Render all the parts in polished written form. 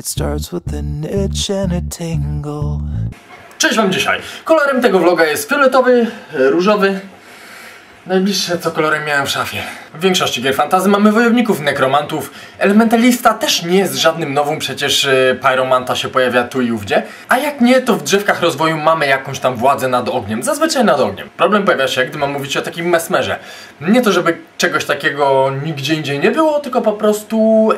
It starts with an itch and a tingle. Cześć wam dzisiaj. Kolorem tego vloga jest fioletowy, różowy. Najbliższe co kolorem miałem w szafie. W większości gier fantasy mamy wojowników, nekromantów. Elementalista też nie jest żadnym nowym, przecież pyromanta się pojawia tu i ówdzie. A jak nie, to w drzewkach rozwoju mamy jakąś tam władzę nad ogniem. Zazwyczaj nad ogniem. Problem pojawia się, gdy mam mówić o takim mesmerze. Nie to, żeby czegoś takiego nigdzie indziej nie było, tylko po prostu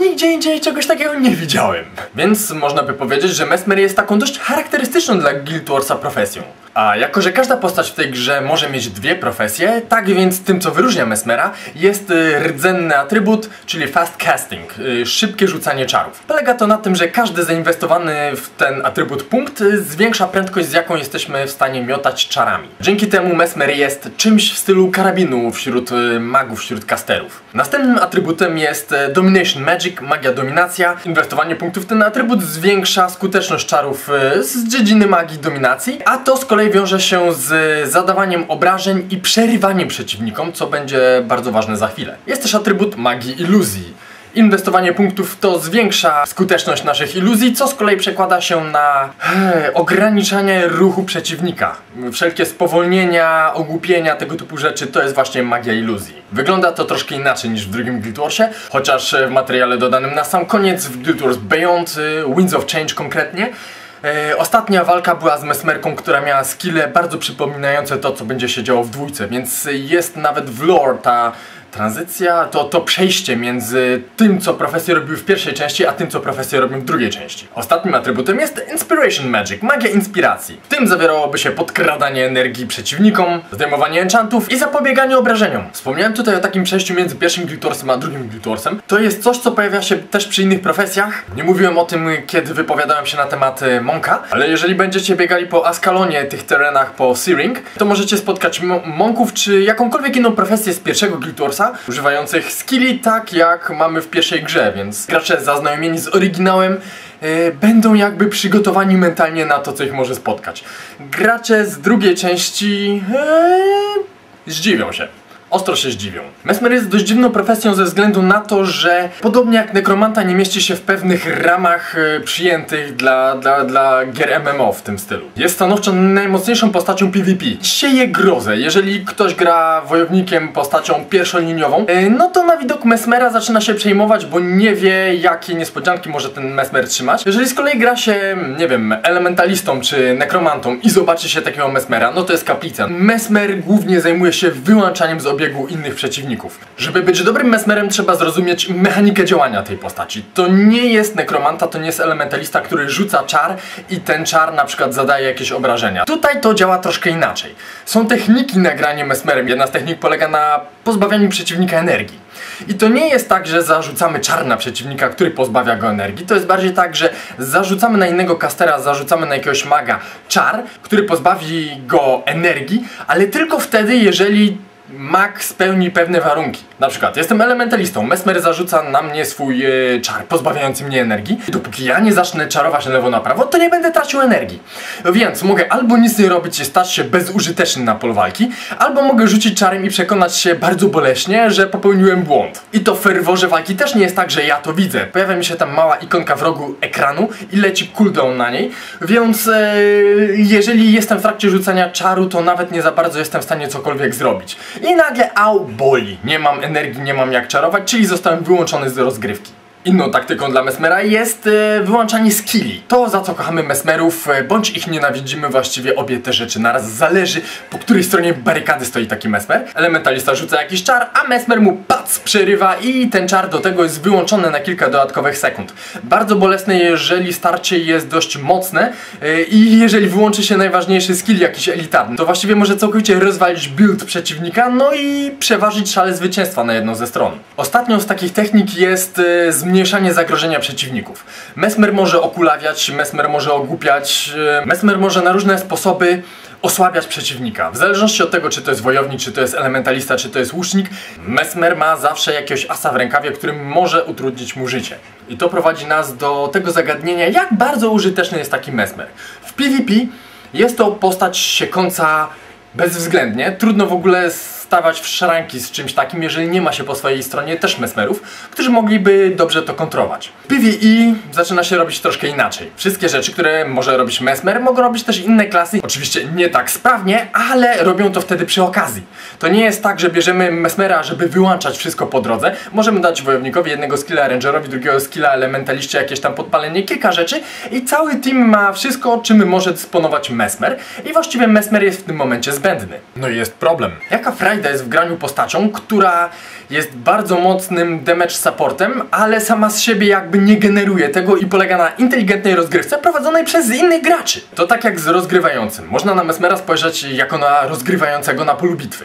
nigdzie indziej czegoś takiego nie widziałem. Więc można by powiedzieć, że mesmer jest taką dość charakterystyczną dla Guild Warsa profesją. A jako, że każda postać w tej grze może mieć dwie profesje, tak więc tym, co wyróżnia mesmera, jest rdzenny atrybut, czyli fast casting, szybkie rzucanie czarów. Polega to na tym, że każdy zainwestowany w ten atrybut punkt zwiększa prędkość, z jaką jesteśmy w stanie miotać czarami. Dzięki temu mesmer jest czymś w stylu karabinu wśród magów, wśród casterów. Następnym atrybutem jest domination magic, magia dominacja. Inwestowanie punktów w ten atrybut zwiększa skuteczność czarów z dziedziny magii dominacji, a to z kolei wiąże się z zadawaniem obrażeń i przerywaniem przeciwnikom, co będzie bardzo ważne za chwilę. Jest też atrybut magii iluzji. Inwestowanie punktów to zwiększa skuteczność naszych iluzji, co z kolei przekłada się na ograniczanie ruchu przeciwnika. Wszelkie spowolnienia, ogłupienia, tego typu rzeczy to jest właśnie magia iluzji. Wygląda to troszkę inaczej niż w drugim Guild Warsie, chociaż w materiale dodanym na sam koniec, w Guild Wars Beyond, Winds of Change konkretnie, ostatnia walka była z mesmerką, która miała skille bardzo przypominające to, co będzie się działo w dwójce, więc jest nawet w lore ta tranzycja, to przejście między tym, co profesje robiły w pierwszej części, a tym, co profesje robią w drugiej części. Ostatnim atrybutem jest Inspiration Magic, magia inspiracji. W tym zawierałoby się podkradanie energii przeciwnikom, zdejmowanie enchantów i zapobieganie obrażeniom. Wspomniałem tutaj o takim przejściu między pierwszym Guild Warsem a drugim Guild Warsem. To jest coś, co pojawia się też przy innych profesjach. Nie mówiłem o tym, kiedy wypowiadałem się na temat Monka, ale jeżeli będziecie biegali po Ascalonie, tych terenach po Searing, to możecie spotkać Monków czy jakąkolwiek inną profesję z pierwszego Guild Warsa, używających skilli tak jak mamy w pierwszej grze, więc gracze zaznajomieni z oryginałem będą jakby przygotowani mentalnie na to, co ich może spotkać. Gracze z drugiej części zdziwią się. Ostro się zdziwią. Mesmer jest dość dziwną profesją ze względu na to, że podobnie jak nekromanta nie mieści się w pewnych ramach przyjętych dla gier MMO w tym stylu. Jest stanowczo najmocniejszą postacią PvP. Sieje grozę. Jeżeli ktoś gra wojownikiem postacią pierwszoliniową, no to na widok mesmera zaczyna się przejmować, bo nie wie, jakie niespodzianki może ten mesmer trzymać. Jeżeli z kolei gra się, nie wiem, elementalistą czy nekromantą i zobaczy się takiego mesmera, no to jest kaplica. Mesmer głównie zajmuje się wyłączaniem z obiegu innych przeciwników. Żeby być dobrym mesmerem, trzeba zrozumieć mechanikę działania tej postaci. To nie jest nekromanta, to nie jest elementalista, który rzuca czar i ten czar na przykład zadaje jakieś obrażenia. Tutaj to działa troszkę inaczej. Są techniki na granie mesmerem. Jedna z technik polega na pozbawianiu przeciwnika energii. I to nie jest tak, że zarzucamy czar na przeciwnika, który pozbawia go energii. To jest bardziej tak, że zarzucamy na innego castera, zarzucamy na jakiegoś maga czar, który pozbawi go energii, ale tylko wtedy, jeżeli mag spełni pewne warunki. Na przykład jestem elementalistą, mesmer zarzuca na mnie swój czar pozbawiający mnie energii. Dopóki ja nie zacznę czarować na lewo na prawo, to nie będę tracił energii. Więc mogę albo nic nie robić i stać się bezużyteczny na polu walki, albo mogę rzucić czarem i przekonać się bardzo boleśnie, że popełniłem błąd. I to w ferworze walki też nie jest tak, że ja to widzę. Pojawia mi się tam mała ikonka w rogu ekranu i leci cooldown na niej. Więc jeżeli jestem w trakcie rzucania czaru, to nawet nie za bardzo jestem w stanie cokolwiek zrobić. I nagle, au, boli. Nie mam energii, nie mam jak czarować, czyli zostałem wyłączony z rozgrywki. Inną taktyką dla mesmera jest wyłączanie skilli. To, za co kochamy mesmerów, bądź ich nienawidzimy, właściwie obie te rzeczy naraz zależy, po której stronie barykady stoi taki mesmer. Elementalista rzuca jakiś czar, a mesmer mu pac przerywa i ten czar do tego jest wyłączony na kilka dodatkowych sekund. Bardzo bolesne, jeżeli starcie jest dość mocne i jeżeli wyłączy się najważniejszy skill jakiś elitarny, to właściwie może całkowicie rozwalić build przeciwnika, no i przeważyć szale zwycięstwa na jedną ze stron. Ostatnią z takich technik jest zmniejszanie zagrożenia przeciwników. Mesmer może okulawiać, mesmer może ogłupiać, mesmer może na różne sposoby osłabiać przeciwnika. W zależności od tego, czy to jest wojownik, czy to jest elementalista, czy to jest łucznik, mesmer ma zawsze jakiegoś asa w rękawie, którym może utrudnić mu życie. I to prowadzi nas do tego zagadnienia, jak bardzo użyteczny jest taki mesmer. W PvP jest to postać siekąca bezwzględnie, trudno w ogóle stawać w szranki z czymś takim, jeżeli nie ma się po swojej stronie też mesmerów, którzy mogliby dobrze to kontrolować. PvE zaczyna się robić troszkę inaczej. Wszystkie rzeczy, które może robić mesmer, mogą robić też inne klasy. Oczywiście nie tak sprawnie, ale robią to wtedy przy okazji. To nie jest tak, że bierzemy mesmera, żeby wyłączać wszystko po drodze. Możemy dać wojownikowi jednego skilla, rangerowi drugiego skilla, elementaliście, jakieś tam podpalenie, kilka rzeczy i cały team ma wszystko, czym może dysponować mesmer i właściwie mesmer jest w tym momencie zbędny. No i jest problem. Jaka frajda jest w graniu postacią, która jest bardzo mocnym damage supportem, ale sama z siebie jakby nie generuje tego i polega na inteligentnej rozgrywce prowadzonej przez innych graczy. To tak jak z rozgrywającym. Można na mesmera spojrzeć jako na rozgrywającego na polu bitwy.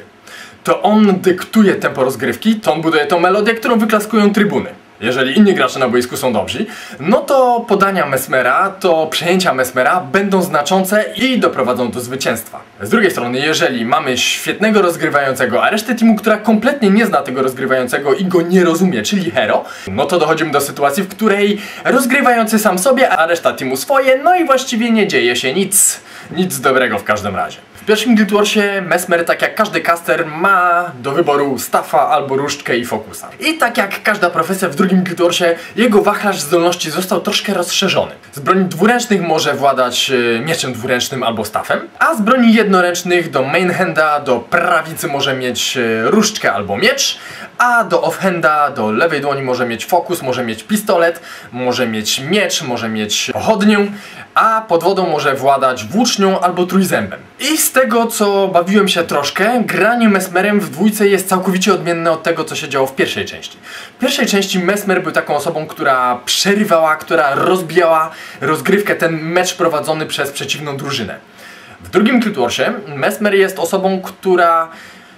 To on dyktuje tempo rozgrywki, to on buduje tą melodię, którą wyklaskują trybuny. Jeżeli inni gracze na boisku są dobrzy, no to podania mesmera, to przejęcia mesmera będą znaczące i doprowadzą do zwycięstwa. Z drugiej strony, jeżeli mamy świetnego rozgrywającego, a resztę teamu, która kompletnie nie zna tego rozgrywającego i go nie rozumie, czyli hero, no to dochodzimy do sytuacji, w której rozgrywający sam sobie, a reszta teamu swoje, no i właściwie nie dzieje się nic. Nic dobrego w każdym razie. W pierwszym Guild Warsie mesmer, tak jak każdy caster, ma do wyboru staffa albo różdżkę i fokusa. I tak jak każda profesja w drugim Guild Warsie, jego wachlarz zdolności został troszkę rozszerzony. Z broni dwuręcznych może władać mieczem dwuręcznym albo staffem, a z broni jednoręcznych do mainhanda, do prawicy może mieć różdżkę albo miecz, a do offhanda, do lewej dłoni może mieć fokus, może mieć pistolet, może mieć miecz, może mieć pochodnię, a pod wodą może władać włócznią albo trójzębem. I z tego, co bawiłem się troszkę, granie mesmerem w dwójce jest całkowicie odmienne od tego, co się działo w pierwszej części. W pierwszej części mesmer był taką osobą, która przerywała, która rozbijała rozgrywkę, ten mecz prowadzony przez przeciwną drużynę. W drugim Guild Warsie mesmer jest osobą, która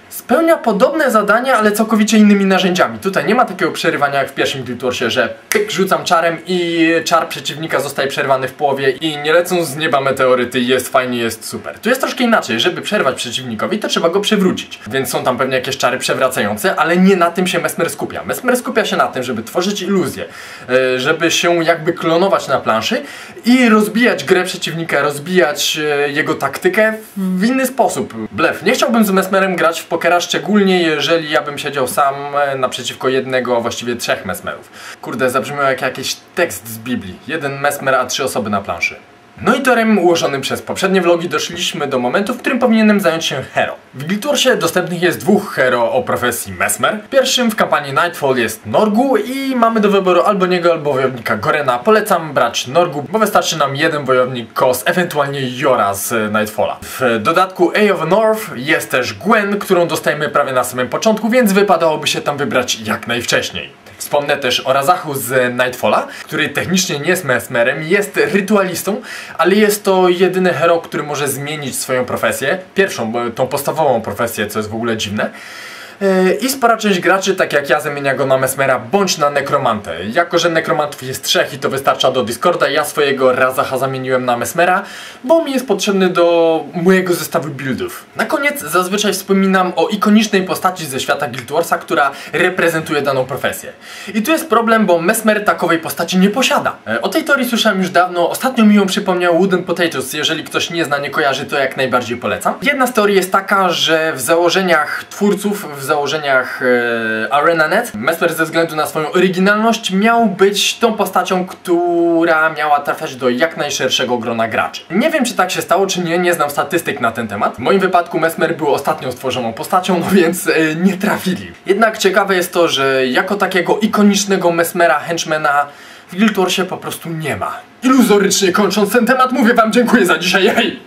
spełnia podobne zadania, ale całkowicie innymi narzędziami. Tutaj nie ma takiego przerywania jak w pierwszym Guild Warsie, że pyk, rzucam czarem i czar przeciwnika zostaje przerwany w połowie i nie lecą z nieba meteoryty, jest fajnie, jest super. Tu jest troszkę inaczej, żeby przerwać przeciwnikowi, to trzeba go przewrócić. Więc są tam pewnie jakieś czary przewracające, ale nie na tym się mesmer skupia. Mesmer skupia się na tym, żeby tworzyć iluzję, żeby się jakby klonować na planszy i rozbijać grę przeciwnika, rozbijać jego taktykę w inny sposób. Blef. Nie chciałbym z mesmerem grać w pokera, szczególnie jeżeli ja bym siedział sam naprzeciwko jednego, a właściwie trzech mesmerów. Kurde, zabrzmiał jak jakiś tekst z Biblii. Jeden mesmer, a trzy osoby na planszy. No i torem ułożonym przez poprzednie vlogi doszliśmy do momentu, w którym powinienem zająć się hero. W Guild Warsie dostępnych jest dwóch hero o profesji mesmer. Pierwszym w kampanii Nightfall jest Norgu i mamy do wyboru albo niego, albo wojownika Gorena. Polecam brać Norgu, bo wystarczy nam jeden wojownik Kos, ewentualnie Jora z Nightfalla. W dodatku A of North jest też Gwen, którą dostajemy prawie na samym początku, więc wypadałoby się tam wybrać jak najwcześniej. Wspomnę też o Razachu z Nightfalla, który technicznie nie jest mesmerem, jest rytualistą, ale jest to jedyny hero, który może zmienić swoją profesję, pierwszą, tą podstawową profesję, co jest w ogóle dziwne. I spora część graczy, tak jak ja, zamienia go na mesmera bądź na nekromantę. Jako że nekromantów jest trzech i to wystarcza do Discorda, ja swojego Razacha zamieniłem na mesmera, bo mi jest potrzebny do mojego zestawu buildów. Na koniec zazwyczaj wspominam o ikonicznej postaci ze świata Guild Warsa, która reprezentuje daną profesję. I tu jest problem, bo mesmer takowej postaci nie posiada. O tej teorii słyszałem już dawno, ostatnio mi ją przypomniał Wooden Potatoes. Jeżeli ktoś nie zna, nie kojarzy, to jak najbardziej polecam. Jedna z teorii jest taka, że w założeniach twórców, w założeniach ArenaNet, mesmer ze względu na swoją oryginalność miał być tą postacią, która miała trafiać do jak najszerszego grona graczy. Nie wiem, czy tak się stało, czy nie, nie znam statystyk na ten temat. W moim wypadku mesmer był ostatnią stworzoną postacią, no więc nie trafili. Jednak ciekawe jest to, że jako takiego ikonicznego mesmera, henchmana w Guild Warsie po prostu nie ma. Iluzorycznie kończąc ten temat, mówię wam dziękuję za dzisiaj, hej!